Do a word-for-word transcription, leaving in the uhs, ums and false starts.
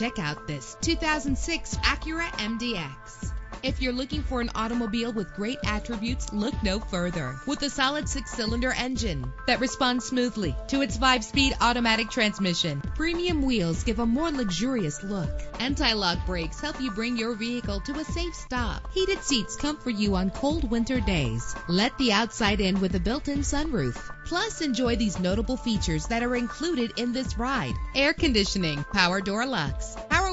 Check out this two thousand six Acura M D X. If you're looking for an automobile with great attributes, look no further. With a solid six-cylinder engine that responds smoothly to its five-speed automatic transmission, premium wheels give a more luxurious look. Anti-lock brakes help you bring your vehicle to a safe stop. Heated seats comfort you on cold winter days. Let the outside in with a built-in sunroof. Plus, enjoy these notable features that are included in this ride: air conditioning, power door locks, power